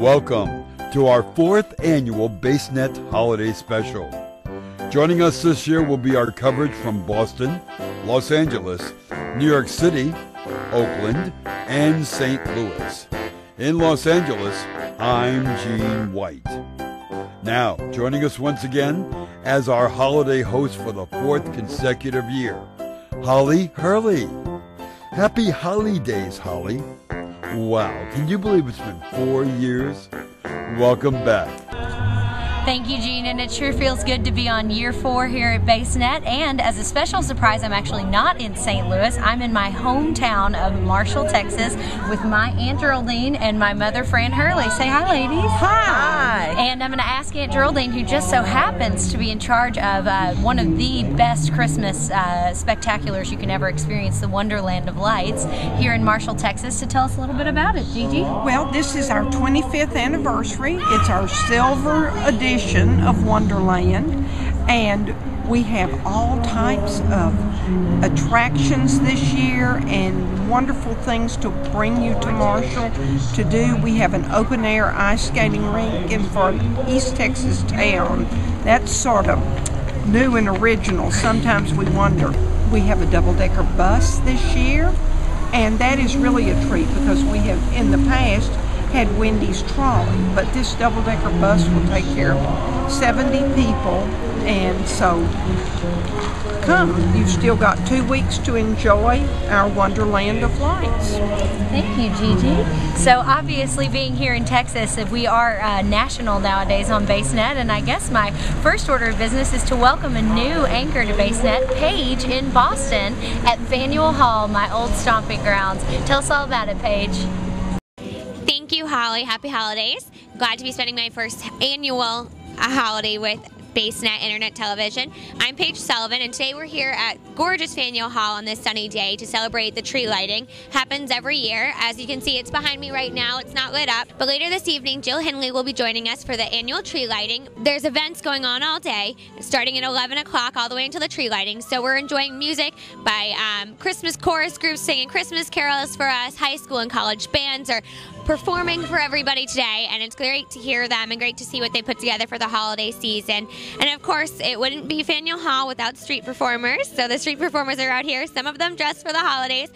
Welcome to our 4th annual BaseNet Holiday Special. Joining us this year will be our coverage from Boston, Los Angeles, New York City, Oakland, and St. Louis. In Los Angeles, I'm Gene White. Now, joining us once again as our holiday host for the 4th consecutive year, Holly Hurley. Happy holidays, Holly. Wow, can you believe it's been 4 years? Welcome back. Thank you, Gene, and it sure feels good to be on year 4 here at BaseNet. And as a special surprise, I'm actually not in St. Louis. I'm in my hometown of Marshall, Texas, with my Aunt Geraldine and my mother, Fran Hurley. Say hi, ladies. Hi. And I'm going to ask Aunt Geraldine, who just so happens to be in charge of one of the best Christmas spectaculars you can ever experience, the Wonderland of Lights, here in Marshall, Texas, to tell us a little bit about it, Gigi. Well, this is our 25th anniversary. It's our silver edition of Wonderland, and we have all types of attractions this year and wonderful things to bring you to Marshall to do. We have an open air ice skating rink, and for an East Texas town, that's sort of new and original. Sometimes we wonder. We have a double-decker bus this year, and that is really a treat because we have in the past had Wendy's trolley, but this double-decker bus will take care of 70 people, and so come. You've still got 2 weeks to enjoy our Wonderland of Lights. Thank you, Gigi. So obviously, being here in Texas, we are national nowadays on BaseNet, and I guess my first order of business is to welcome a new anchor to BaseNet, Paige in Boston at Faneuil Hall, my old stomping grounds. Tell us all about it, Paige. Thank you, Holly. Happy holidays. Glad to be spending my first annual holiday with BaseNet Internet Television. I'm Paige Sullivan, and today we're here at gorgeous Faneuil Hall on this sunny day to celebrate the tree lighting. Happens every year. As you can see, it's behind me right now. It's not lit up. But later this evening, Jill Hindley will be joining us for the annual tree lighting. There's events going on all day, starting at 11 o'clock all the way until the tree lighting. So we're enjoying music by Christmas chorus groups singing Christmas carols for us. High school and college bands are performing for everybody today, and it's great to hear them and great to see what they put together for the holiday season. And of course, it wouldn't be Faneuil Hall without street performers. So the street performers are out here, some of them dressed for the holidays.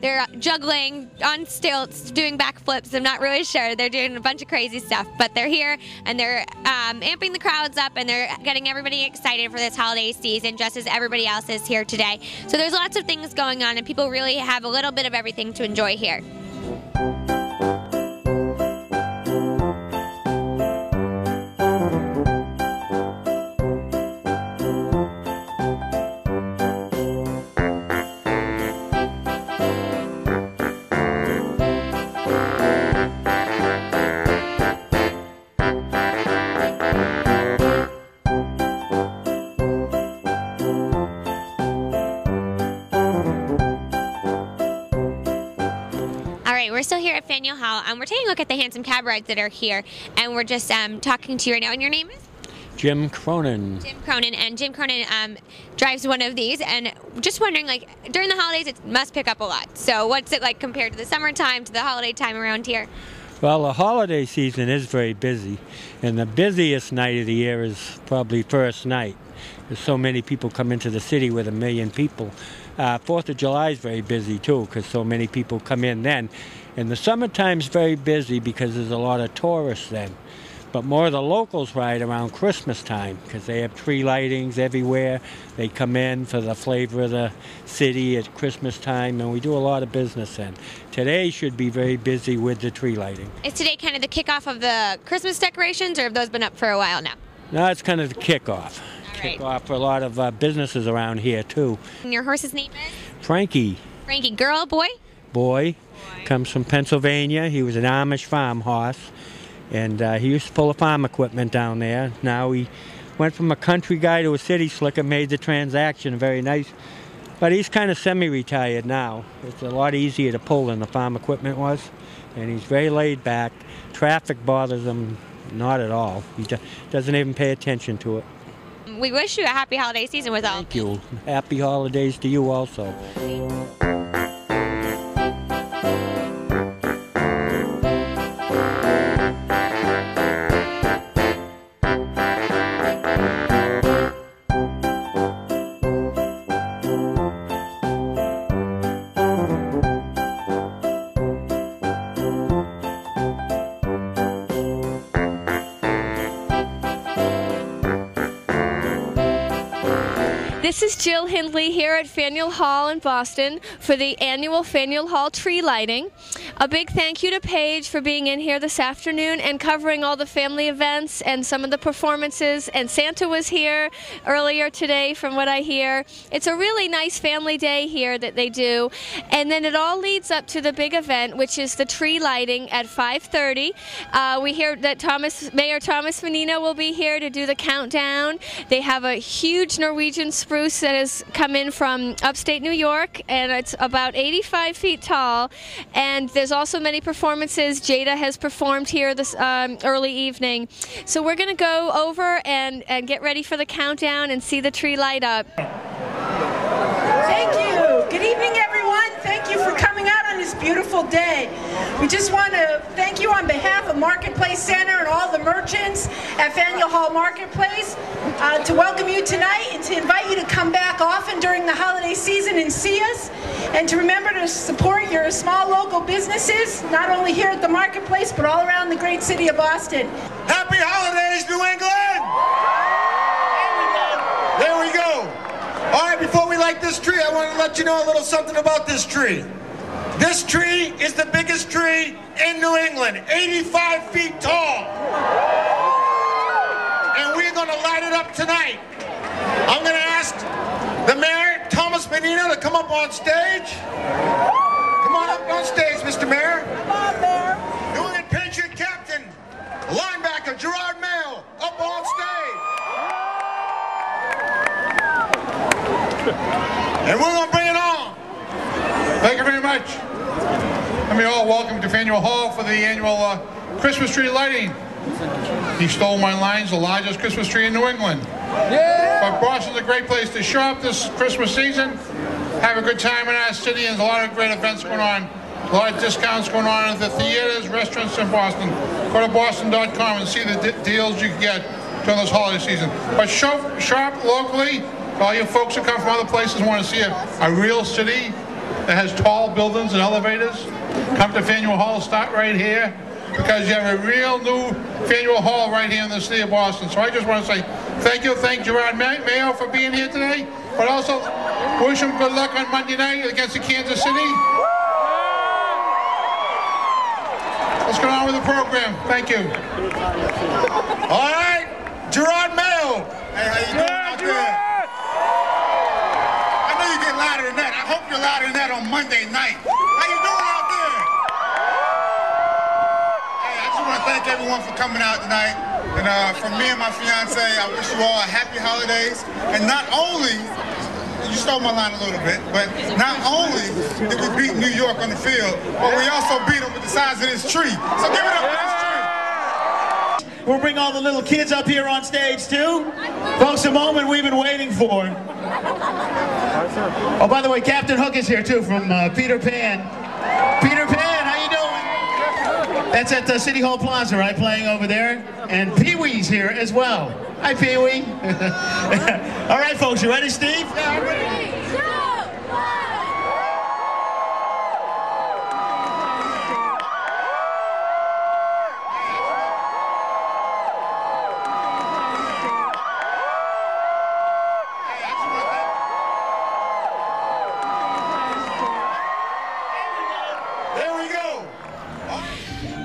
They're juggling on stilts, doing backflips. I'm not really sure. They're doing a bunch of crazy stuff, but they're here and they're amping the crowds up, and they're getting everybody excited for this holiday season, just as everybody else is here today. So there's lots of things going on, and people really have a little bit of everything to enjoy here. We're still here at Faneuil Hall, and we're taking a look at the handsome cab rides that are here, and we're just talking to you right now. And your name is? Jim Cronin. Jim Cronin, and Jim Cronin drives one of these, and just wondering, like, during the holidays it must pick up a lot. So what's it like compared to the summertime, to the holiday time around here? Well, the holiday season is very busy, and the busiest night of the year is probably first night. There's so many people come into the city with 1 million people. 4th of July is very busy too, because so many people come in then. And the summertime's very busy because there's a lot of tourists then. But more of the locals ride around Christmas time because they have tree lightings everywhere. They come in for the flavor of the city at Christmas time, and we do a lot of business then. Today should be very busy with the tree lighting. Is today kind of the kickoff of the Christmas decorations, or have those been up for a while now? No, it's kind of the kickoff. Kick off for a lot of businesses around here too. And your horse's name is? Frankie. Frankie, girl, boy? Boy. Boy. Comes from Pennsylvania. He was an Amish farm horse, and he used to pull the farm equipment down there. Now he went from a country guy to a city slicker, made the transaction very nice. But he's kind of semi-retired now. It's a lot easier to pull than the farm equipment was, and he's very laid back. Traffic bothers him not at all. He doesn't even pay attention to it. We wish you a happy holiday season with all. Thank you. Happy holidays to you also. This is Jill Hindley here at Faneuil Hall in Boston for the annual Faneuil Hall tree lighting. A big thank you to Paige for being in here this afternoon and covering all the family events and some of the performances, and Santa was here earlier today from what I hear. It's a really nice family day here that they do, and then it all leads up to the big event, which is the tree lighting at 5:30. We hear that Mayor Thomas Menino will be here to do the countdown. They have a huge Norwegian spruce that has come in from upstate New York, and it's about 85 feet tall. And there's also many performances. Jada has performed here this early evening. So we're going to go over and get ready for the countdown and see the tree light up. Thank you. Good evening, everyone. Thank you for coming out on this beautiful day. We just want to thank you on behalf of Marketplace Center and all the merchants at Faneuil Hall Marketplace to welcome you tonight and to invite you to come back often during the holiday season and see us, and to remember to support your small local businesses, not only here at the Marketplace but all around the great city of Boston. Happy holidays, New England! There we go. All right, before we light this tree, I want to let you know a little something about this tree. This tree is the biggest tree in New England, 85 feet tall. And we're going to light it up tonight. I'm going to ask the mayor, Thomas Menino, to come up on stage. Come on up on stage, Mr. Mayor. Come on, Mayor. New England Patriot captain, linebacker Jerod Mayo, up on stage. And we're going to bring it on. Thank you very much. I mean, all welcome to Faneuil Hall for the annual Christmas tree lighting. He stole my lines, the largest Christmas tree in New England. Yeah. But Boston's a great place to shop this Christmas season. Have a good time in our city. There's a lot of great events going on. A lot of discounts going on at the theaters, restaurants in Boston. Go to boston.com and see the deals you can get during this holiday season. But shop locally. All you folks who come from other places want to see a real city that has tall buildings and elevators, come to Faneuil Hall. Start right here, because you have a real new Faneuil Hall right here in the city of Boston. So I just want to say thank you. Thank Jerod Mayo for being here today, but also wish him good luck on Monday night against the Kansas City. Let's get on with the program. Thank you. All right, Jerod Mayo. Hey, how you doing out there? Louder than that. I hope you're louder than that on Monday night. How you doing out there? Hey, I just want to thank everyone for coming out tonight. And from me and my fiance, I wish you all a happy holidays. And not only, you stole my line a little bit, but not only did we beat New York on the field, but we also beat them with the size of this tree. So give it up for this tree. We'll bring all the little kids up here on stage too. Folks, a moment we've been waiting for. Oh, by the way, Captain Hook is here too from Peter Pan. Peter Pan, how you doing? That's at City Hall Plaza, right? Playing over there. And Pee-wee's here as well. Hi, Pee-wee. All right, folks, you ready, Steve? 3, 2, 1.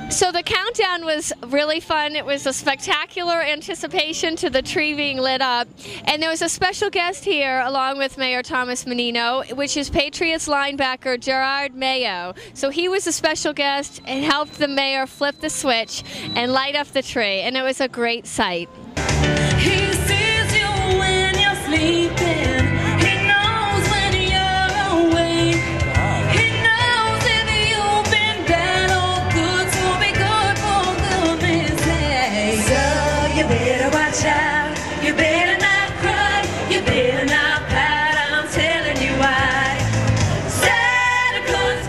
So the countdown was really fun. It was a spectacular anticipation to the tree being lit up. And there was a special guest here along with Mayor Thomas Menino, which is Patriots linebacker Jerod Mayo. So he was a special guest and helped the mayor flip the switch and light up the tree. And it was a great sight. He sees you when you're sleeping. Santa Claus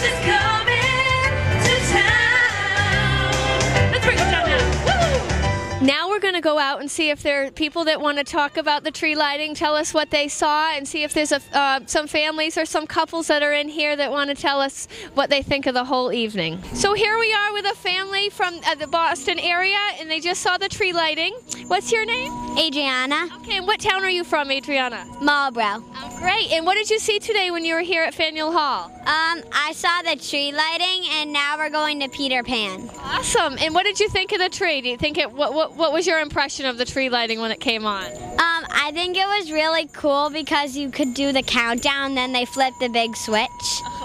is coming. out and see if there are people that want to talk about the tree lighting, tell us what they saw, and see if there's some families or some couples that are in here that want to tell us what they think of the whole evening. So here we are with a family from the Boston area, and they just saw the tree lighting. What's your name? Adriana. Okay, and what town are you from, Adriana? Marlborough. Oh, great. And what did you see today when you were here at Faneuil Hall? I saw the tree lighting, and now we're going to Peter Pan. Awesome. And what did you think of the tree? Do you think it? What was your impression of the tree lighting when it came on? I think it was really cool because you could do the countdown, then they flipped the big switch.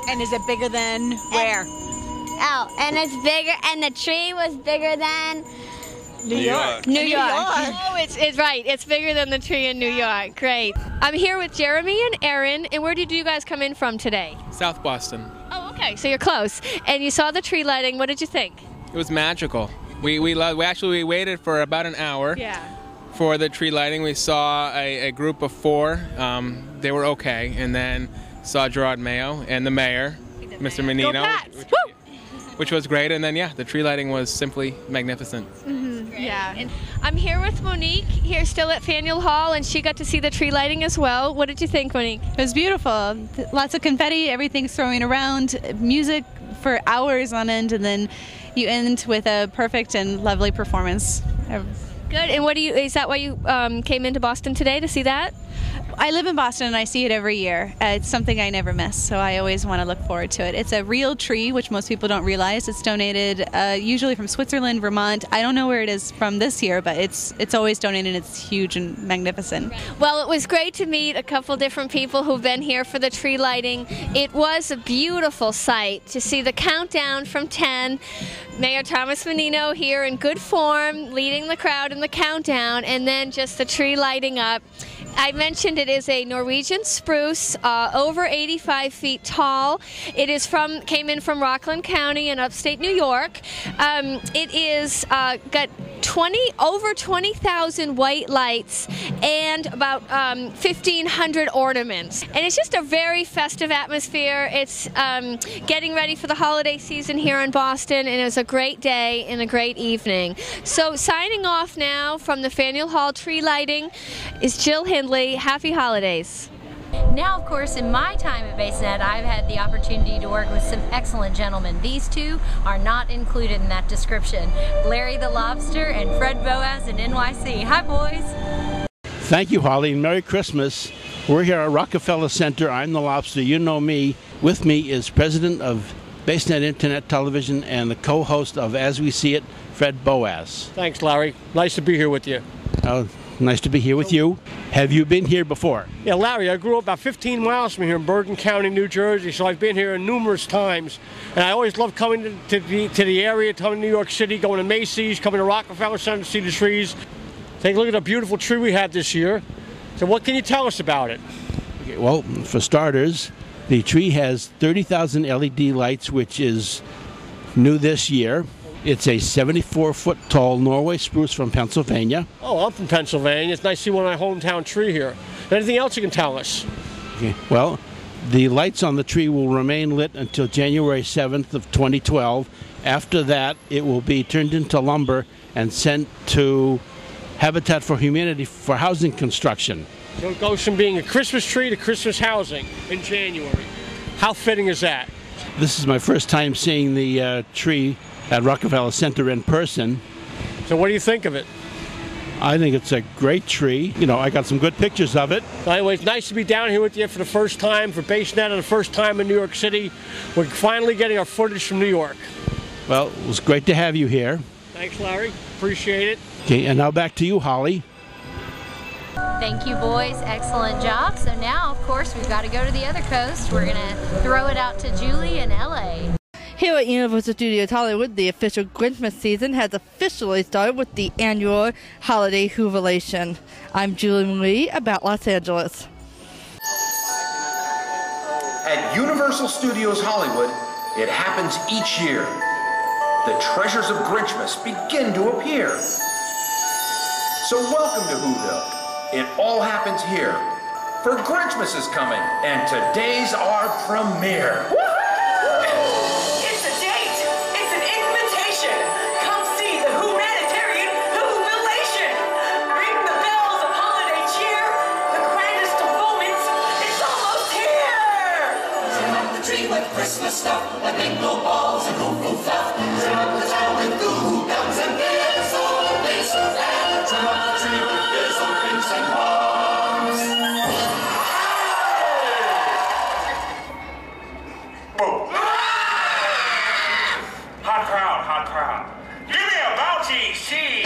And is it bigger than where? Oh, and it's bigger, and the tree was bigger than New York. Oh, it's right. It's bigger than the tree in New York. Great. I'm here with Jeremy and Aaron. And where did you guys come in from today? South Boston. Oh, okay. So you're close. And you saw the tree lighting. What did you think? It was magical. We waited for about an hour for the tree lighting. We saw a group of four. They were okay, and then saw Jerod Mayo and the mayor, Mr. Menino, which was great. And then the tree lighting was simply magnificent. Yeah. And I'm here with Monique, here still at Faneuil Hall, and she got to see the tree lighting as well. What did you think, Monique? It was beautiful. Lots of confetti, everything's throwing around, music for hours on end, and then you end with a perfect and lovely performance. Good. And what do you? Is that why you came into Boston today, to see that? I live in Boston and I see it every year. It's something I never miss, so I always want to look forward to it. It's a real tree, which most people don't realize. It's donated usually from Switzerland, Vermont. I don't know where it is from this year, but it's always donated. It's huge and magnificent. Well, it was great to meet a couple different people who've been here for the tree lighting. It was a beautiful sight to see the countdown from 10. Mayor Thomas Menino here in good form, leading the crowd in the countdown, and then just the tree lighting up. I mentioned it is a Norwegian spruce, over 85 feet tall. It is came in from Rockland County in upstate New York. It is got over 20,000 white lights and about 1,500 ornaments, and it's just a very festive atmosphere. It's getting ready for the holiday season here in Boston, and it was a great day and a great evening. So signing off now from the Faneuil Hall tree lighting is Jill Hindley. Happy holidays. Now, of course, in my time at BaseNet, I've had the opportunity to work with some excellent gentlemen. These two are not included in that description. Larry the Lobster and Fred Boaz in NYC. Hi, boys. Thank you, Holly, and Merry Christmas. We're here at Rockefeller Center. I'm the Lobster. You know me. With me is president of BaseNet Internet Television and the co-host of As We See It, Fred Boaz. Thanks, Larry. Nice to be here with you. Nice to be here with you. Have you been here before? Yeah, Larry, I grew up about 15 miles from here in Bergen County, New Jersey, so I've been here numerous times. And I always love coming to the area, coming to New York City, going to Macy's, coming to Rockefeller Center to see the trees. Take a look at the beautiful tree we had this year. So what can you tell us about it? Okay, well, for starters, the tree has 30,000 LED lights, which is new this year. It's a 74-foot-tall Norway spruce from Pennsylvania. Oh, I'm from Pennsylvania. It's nice to see one of my hometown tree here. Anything else you can tell us? Okay. Well, the lights on the tree will remain lit until January 7th of 2012. After that, it will be turned into lumber and sent to Habitat for Humanity for housing construction. So it goes from being a Christmas tree to Christmas housing in January. How fitting is that? This is my first time seeing the tree at Rockefeller Center in person. So what do you think of it? I think it's a great tree. You know, I got some good pictures of it. Anyway, it's nice to be down here with you for the first time, for BaseNet, and the first time in New York City. We're finally getting our footage from New York. Well, it was great to have you here. Thanks, Larry. Appreciate it. Okay, and now back to you, Holly. Thank you, boys. Excellent job. So now, of course, we've got to go to the other coast. We're going to throw it out to Julie in L.A. Here at Universal Studios Hollywood, the official Grinchmas season has officially started with the annual holiday jubilation. I'm Julie Lee about Los Angeles. At Universal Studios Hollywood, it happens each year. The treasures of Grinchmas begin to appear. So welcome to Whoville. It all happens here. For Grinchmas is coming, and today's our premiere. Woo! Christmas stuff, and bingo balls and hoo-hoo fluff. Throughout the town with goo-hoo guns and beers, all the place of fun. Throughout the tree with beers and drinks and bombs. Oh. Hot crowd, hot crowd. Give me a bouncy, see.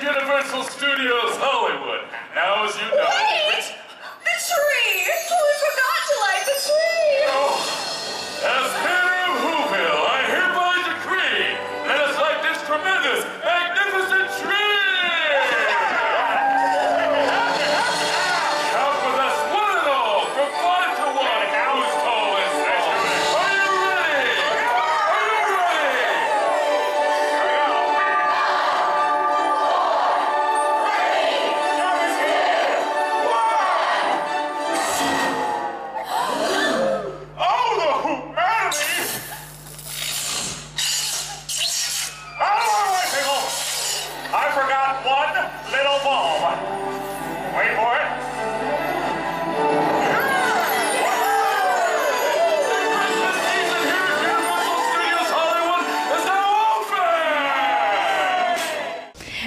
Universal Studios Hollywood. Now, as you know, wait! The tree! We forgot to light the tree! Oh. As Mayor of Whoville, I hereby decree, let us light this tremendous, magnificent tree! Count with us one and all, from 5 to 1, who's tallest measure. Are you ready? Are you ready?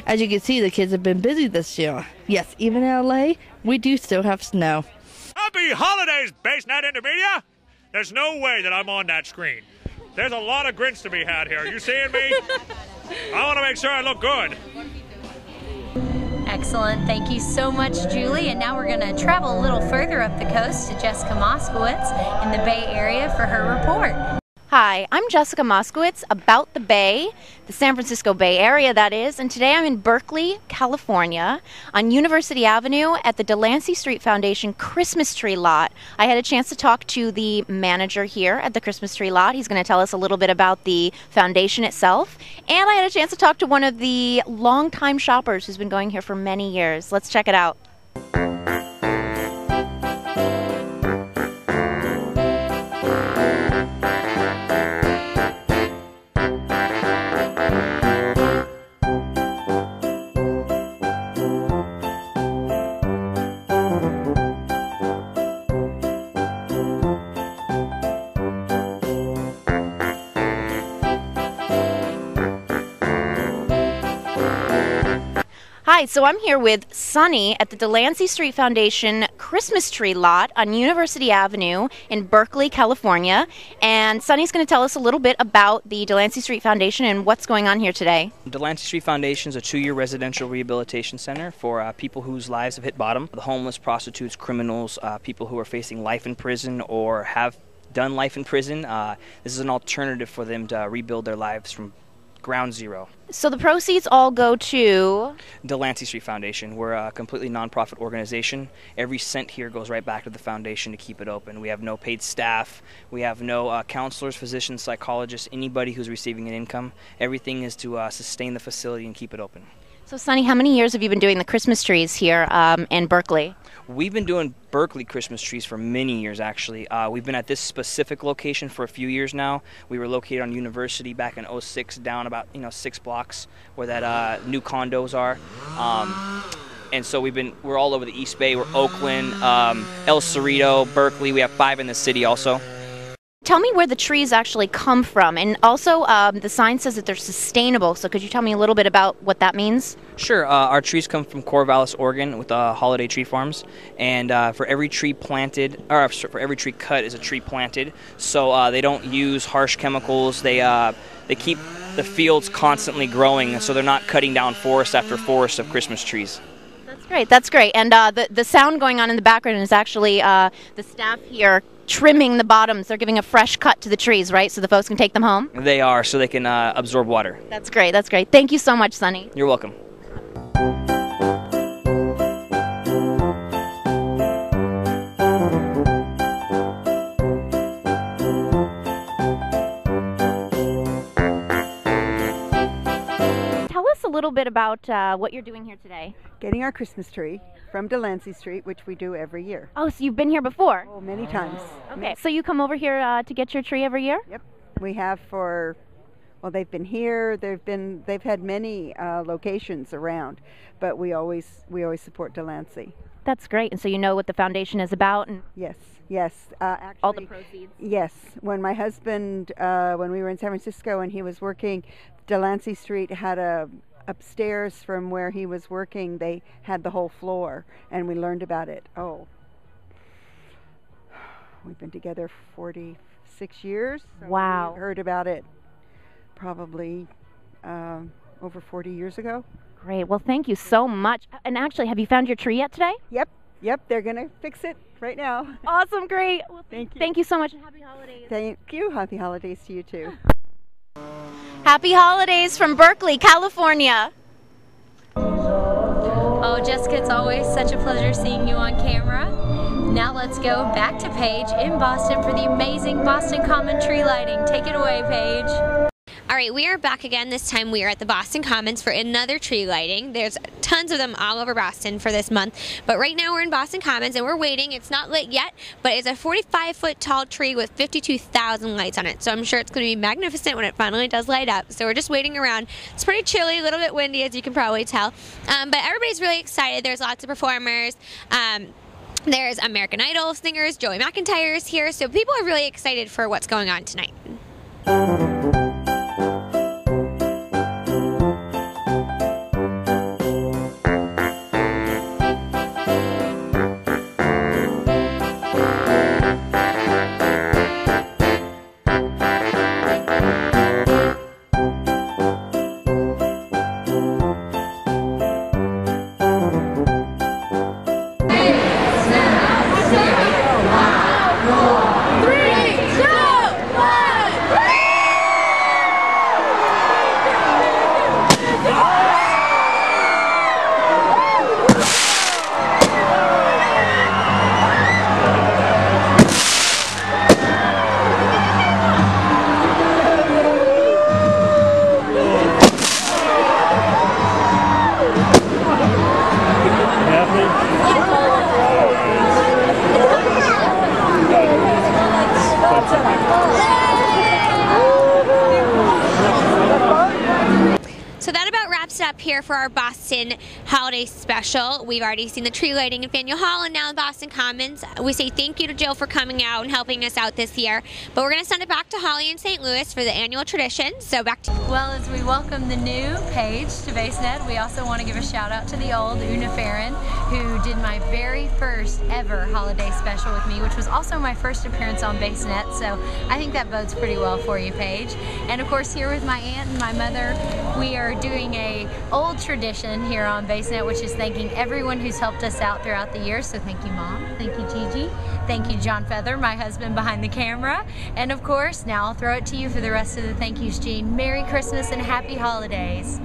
As you can see, the kids have been busy this year. Yes, even in LA, we do still have snow. Happy holidays, BaseNet Intermedia! There's no way that I'm on that screen. There's a lot of Grinch to be had here. You seeing me? I want to make sure I look good. Excellent. Thank you so much, Julie. And now we're going to travel a little further up the coast to Jessica Moskowitz in the Bay Area for her report. Hi, I'm Jessica Moskowitz about the Bay, the San Francisco Bay Area that is, and today I'm in Berkeley, California on University Avenue at the Delancey Street Foundation Christmas Tree Lot. I had a chance to talk to the manager here at the Christmas Tree Lot. He's going to tell us a little bit about the foundation itself, and I had a chance to talk to one of the longtime shoppers who's been going here for many years. Let's check it out. Hi, so I'm here with Sunny at the Delancey Street Foundation Christmas Tree Lot on University Avenue in Berkeley, California. And Sunny's going to tell us a little bit about the Delancey Street Foundation and what's going on here today. Delancey Street Foundation is a two-year residential rehabilitation center for people whose lives have hit bottom. The homeless, prostitutes, criminals, people who are facing life in prison or have done life in prison. This is an alternative for them to rebuild their lives from ground zero. So the proceeds all go to? Delancey Street Foundation. We're a completely nonprofit organization. Every cent here goes right back to the foundation to keep it open. We have no paid staff. We have no counselors, physicians, psychologists, anybody who's receiving an income. Everything is to sustain the facility and keep it open. So, Sonny, how many years have you been doing the Christmas trees here in Berkeley? We've been doing Berkeley Christmas trees for many years, actually. We've been at this specific location for a few years now. We were located on University back in 06, down about 6 blocks where that new condos are. And so we're all over the East Bay. We're Oakland, El Cerrito, Berkeley. We have 5 in the city also. Tell me where the trees actually come from, and also the sign says that they're sustainable, so could you tell me a little bit about what that means? Sure. Our trees come from Corvallis, Oregon with Holiday Tree Farms, and for every tree planted, or for every tree cut is a tree planted, so they don't use harsh chemicals. They keep the fields constantly growing, so they're not cutting down forest after forest of Christmas trees. That's great, that's great. And the sound going on in the background is actually the staff here trimming the bottoms. They're giving a fresh cut to the trees, right, so the folks can take them home? They are, so they can absorb water. That's great, that's great. Thank you so much, Sonny. You're welcome. Tell us a little bit about what you're doing here today. Getting our Christmas tree from Delancey Street, which we do every year. Oh, so you've been here before? Oh, many times. Okay, so you come over here to get your tree every year? Yep, we have for, well, they've been here, they've had many locations around, but we always support Delancey. That's great, and so you know what the foundation is about? And yes, yes. Actually, all the proceeds? Yes, when my husband, when we were in San Francisco and he was working, Delancey Street had a upstairs from where he was working, they had the whole floor, and we learned about it. Oh, we've been together 46 years. So wow. We heard about it probably over 40 years ago. Great. Well, thank you so much. And actually, have you found your tree yet today? Yep. Yep. They're going to fix it right now. Awesome. Great. Well, thank you. Thank you so much. Happy holidays. Thank you. Happy holidays to you, too. Happy holidays from Berkeley, California. Oh, Jessica, it's always such a pleasure seeing you on camera. Now let's go back to Paige in Boston for the amazing Boston Commons tree lighting. Take it away, Paige. All right, we are back again. This time we are at the Boston Commons for another tree lighting. There's tons of them all over Boston for this month, but right now we're in Boston Commons and we're waiting. It's not lit yet, but it's a 45-foot tall tree with 52,000 lights on it, so I'm sure it's going to be magnificent when it finally does light up. So we're just waiting around. It's pretty chilly, a little bit windy, as you can probably tell, but everybody's really excited. There's lots of performers. There's American Idol singers, Joey McIntyre is here, so people are really excited for what's going on tonight. For our Boston holiday special. We've already seen the tree lighting in Faneuil Hall and now in Boston Commons. We say thank you to Jill for coming out and helping us out this year, but we're going to send it back to Holly in St. Louis for the annual tradition. So back to... Well, as we welcome the new Paige to BaseNet, we also want to give a shout out to the old Una Farron, who did my very first ever holiday special with me, which was also my first appearance on BaseNet, so I think that bodes pretty well for you, Paige. And of course, here with my aunt and my mother, we are doing a old tradition here on BaseNet, which is thanking everyone who's helped us out throughout the year. So thank you, Mom. Thank you, Gigi. Thank you, John Feather, my husband behind the camera. And of course, now I'll throw it to you for the rest of the thank yous, Jean. Merry Christmas and happy holidays.